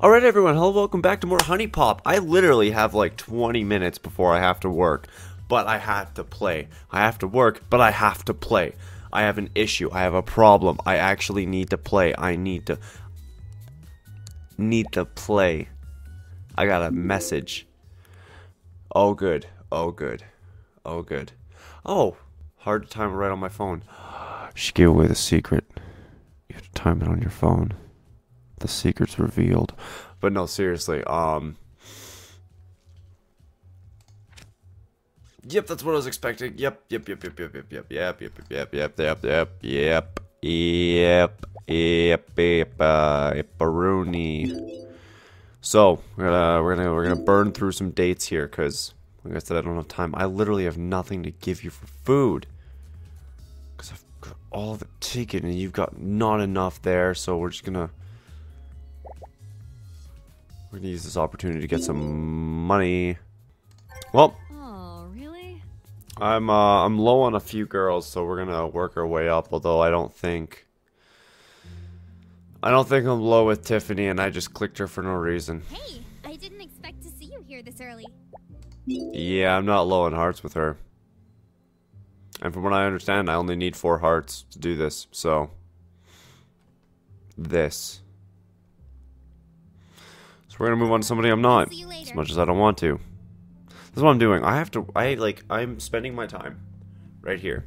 Alright everyone, hello, welcome back to more HuniePop. I literally have like 20 minutes before I have to work, but I have to play. I have to work, but I have to play. I have an issue, I have a problem, I actually need to play, I need to play. I got a message. Oh good, oh good, oh good. Oh, hard to time it right on my phone. She gave away the secret. You have to time it on your phone. The secret's revealed. But no, seriously, yep, that's what I was expecting. Yep. So we're gonna burn through some dates here, because like I said, I don't have time. I literally have nothing to give you for food, because I've got all of it taken, and you've got not enough there. So we're just gonna. We're gonna use this opportunity to get some money. Well, oh, really? I'm low on a few girls, so we're gonna work our way up. Although I don't think I'm low with Tiffany, and I just clicked her for no reason. Hey, I didn't expect to see you here this early. Yeah, I'm not low on hearts with her. And from what I understand, I only need 4 hearts to do this. So this. We're gonna move on to somebody I'm not, as much as I don't want to. That's what I'm doing. I have to. I'm spending my time right here,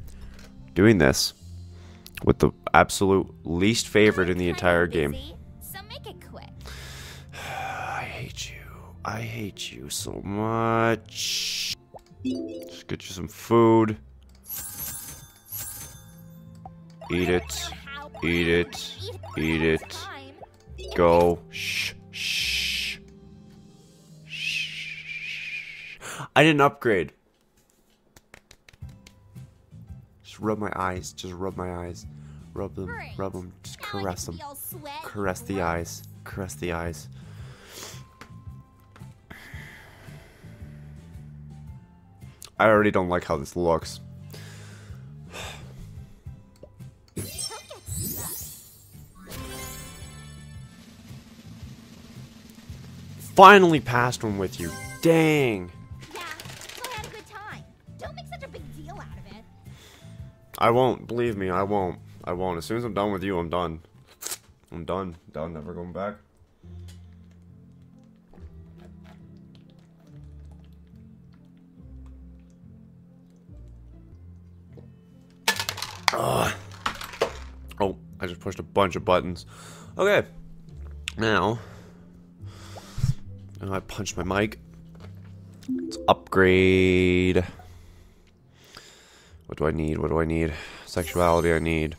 doing this with the absolute least favorite in the entire game. So make it quick. I hate you. I hate you so much. Just get you some food. Eat it. Eat it. Eat it. Go. Shh. Shh. I didn't upgrade. Just rub my eyes. Just rub my eyes. Rub them. Rub them. Just caress them. Caress the eyes. Caress the eyes. I already don't like how this looks. Finally passed one with you. Dang. I won't, believe me, I won't. I won't. As soon as I'm done with you, I'm done. I'm done. Done, never going back. Ugh. Oh, I just pushed a bunch of buttons. Okay. Now, I punched my mic. Let's upgrade. What do I need? What do I need? Sexuality I need.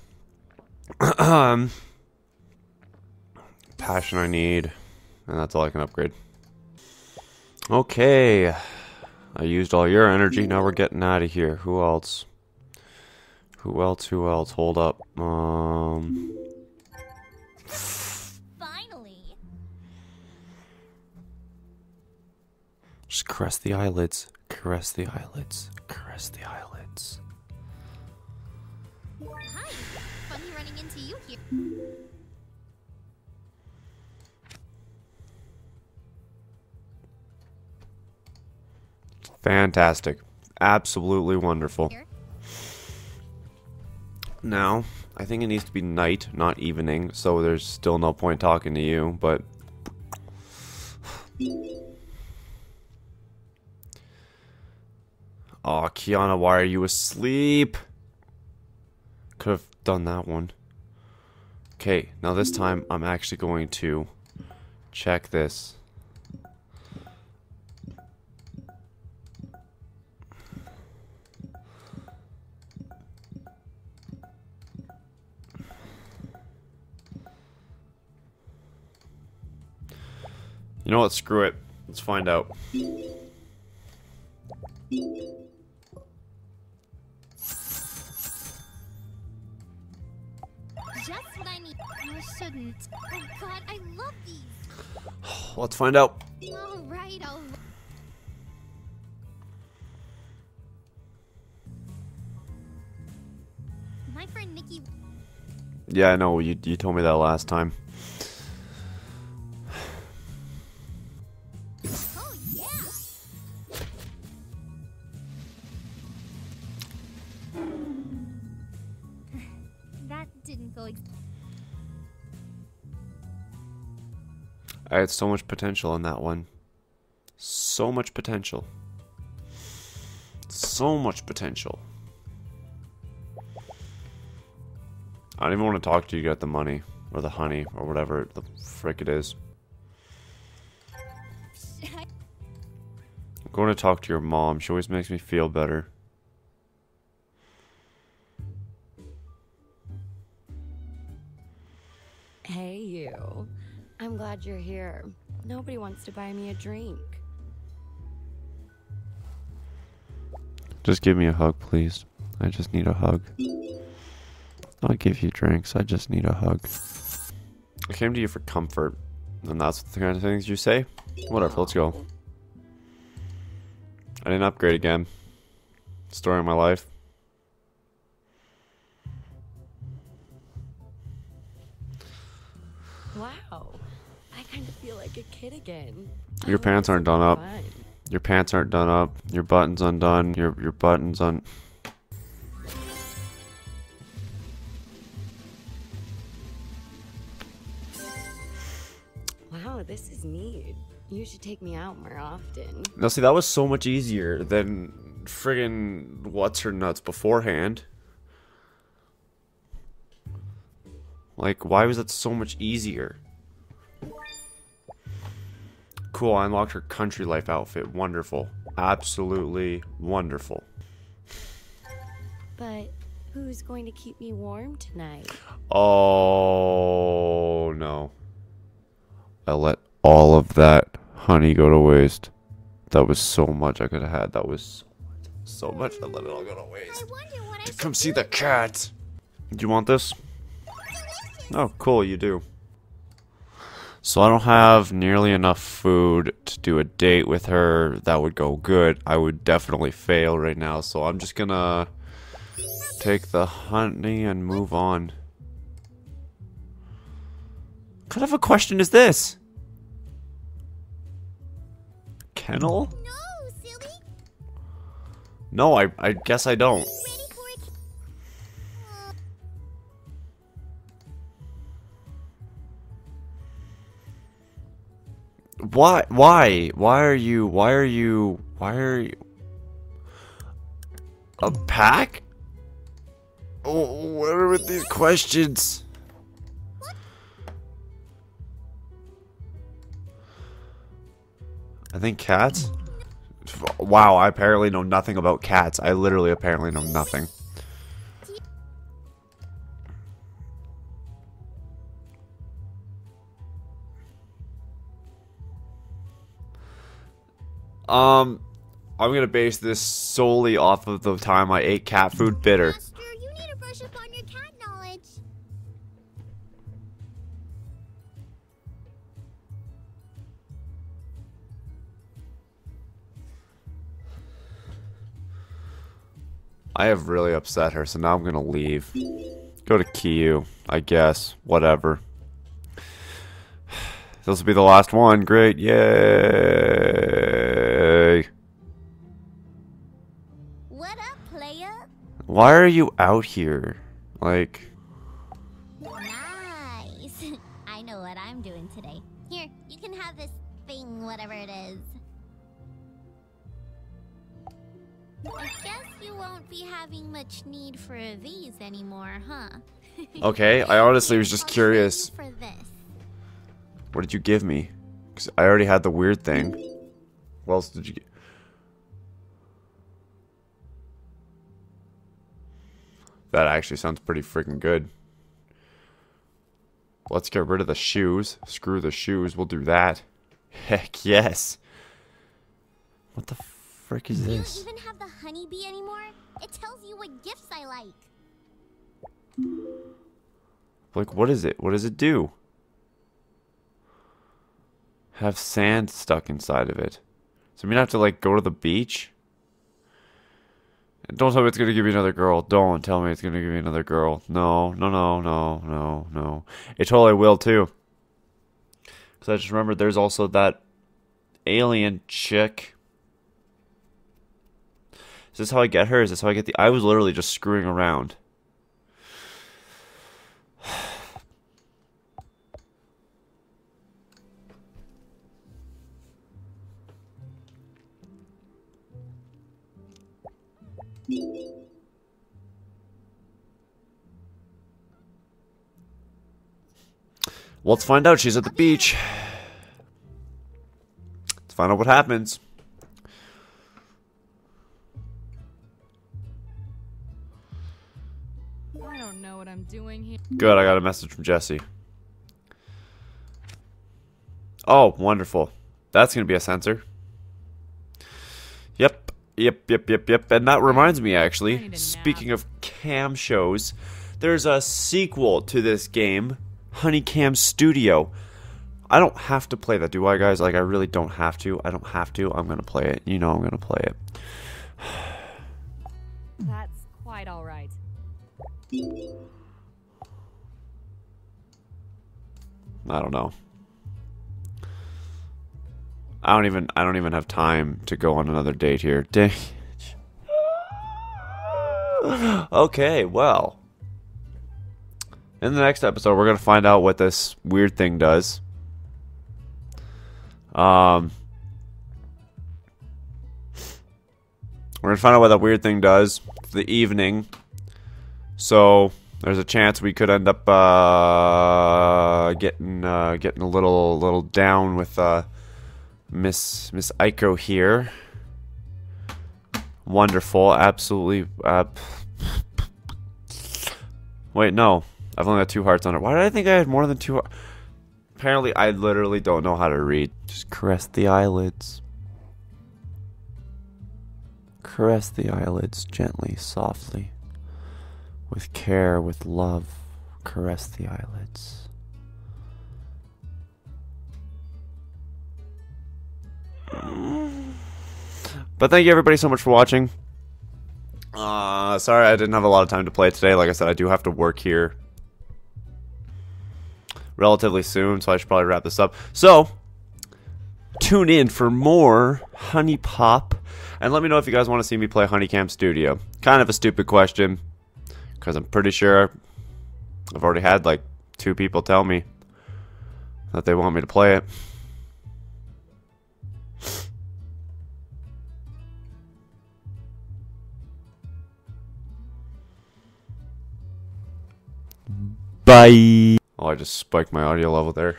Passion I need. And that's all I can upgrade. Okay. I used all your energy. Now we're getting out of here. Who else? Who else? Who else? Hold up. Finally. Just caress the eyelids. Caress the eyelids. Caress the eyelids. Hi, funny running into you here. Fantastic. Absolutely wonderful. Now, I think it needs to be night, not evening, so there's still no point talking to you, but oh, Kiana, why are you asleep? Could have done that one. Okay, now this time I'm actually going to check this. You know what? Screw it. Let's find out. Oh God, I love these. Let's find out. All right, all right. My friend Nikki. Yeah, I know. You told me that last time. I had so much potential in that one. So much potential. So much potential. I don't even want to talk to you about the money, or the honey, or whatever the frick it is. I'm going to talk to your mom. She always makes me feel better. Hey, you. I'm glad you're here. Nobody wants to buy me a drink. Just give me a hug, please. I just need a hug. I'll give you drinks. I just need a hug. I came to you for comfort, and that's the kind of things you say? Whatever, let's go. I didn't upgrade again. Story of my life. Wow. I kind of feel like a kid again. Your pants aren't done up. Your pants aren't done up. Your button's undone. Your button's on. This is neat. You should take me out more often. Now see, that was so much easier than friggin' what's her nuts beforehand. Like, why was that so much easier? Cool, I unlocked her country life outfit. Wonderful. Absolutely wonderful. But who's going to keep me warm tonight? Oh no. I let all of that honey go to waste. That was so much I could have had. That was so much. I let it all go to waste. To come see the cat. Do you want this? Oh, cool. You do. So I don't have nearly enough food to do a date with her. That would go good. I would definitely fail right now. So I'm just gonna take the honey and move on. What kind of a question is this? Kennel? No, silly. No, I guess I don't. Why are you a pack? Oh, what are with these questions? I think cats? Wow, I apparently know nothing about cats. I literally apparently know nothing. I'm going to base this solely off of the time I ate cat food bitter. Master, you need to brush up on your cat knowledge. I have really upset her, so now I'm gonna leave. Go to Kiyu, I guess. Whatever. This will be the last one. Great. Yay. What up, player? Why are you out here? Like... Nice. I know what I'm doing today. Here, you can have this thing, whatever it is. I guess you won't be having much need for these anymore, huh? Okay, I honestly was just curious. What did you give me? Because I already had the weird thing. What else did you get? That actually sounds pretty freaking good. Let's get rid of the shoes. Screw the shoes, we'll do that. Heck yes. What the frick is this? You don't even have the honeybee anymore? It tells you what gifts I like. Like, what is it? What does it do? Have sand stuck inside of it. So I'm gonna have to, like, go to the beach? And don't tell me it's gonna give me another girl. Don't tell me it's gonna give me another girl. No, no, no, no, no, no. It totally will, too. Because I just remembered there's also that alien chick. Is this how I get her? Is this how I get the... I was literally just screwing around. Let's find out. She's at the beach. Let's find out what happens. I don't know what I'm doing here. Good, I got a message from Jesse. Oh, wonderful. That's going to be a sensor. Yep. Yep, yep, yep, yep. And that reminds me, actually, speaking of cam shows, there's a sequel to this game, HunieCam Studio. I don't have to play that, do I, guys? Like, I really don't have to. I don't have to. I'm going to play it. You know I'm going to play it. That's quite all right. I don't know. I don't even have time to go on another date here. Dang it. Okay, well. In the next episode, we're going to find out what this weird thing does. We're going to find out what that weird thing does. It's the evening. So, there's a chance we could end up getting a little down with Miss Aiko here. Wonderful, absolutely. Wait, no, I've only got 2 hearts on it. Why did I think I had more than 2? Apparently, I literally don't know how to read. Just caress the eyelids. Caress the eyelids gently, softly, with care, with love. Caress the eyelids. But thank you everybody so much for watching. Sorry I didn't have a lot of time to play today. Like I said, I do have to work here relatively soon, so I should probably wrap this up. So tune in for more HuniePop, and let me know if you guys want to see me play HunieCam Studio. Kind of a stupid question, because I'm pretty sure I've already had like 2 people tell me that they want me to play it. Bye. Oh, I just spiked my audio level there.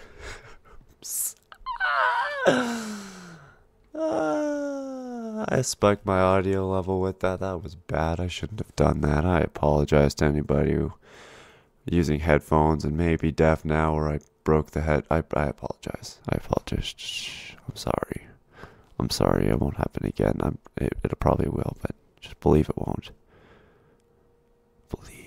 I spiked my audio level with that. That was bad. I shouldn't have done that. I apologize to anybody who's using headphones and maybe deaf now, or I broke the head. I apologize. I apologize. I'm sorry. I'm sorry. It won't happen again. It probably will, but just believe it won't. Believe.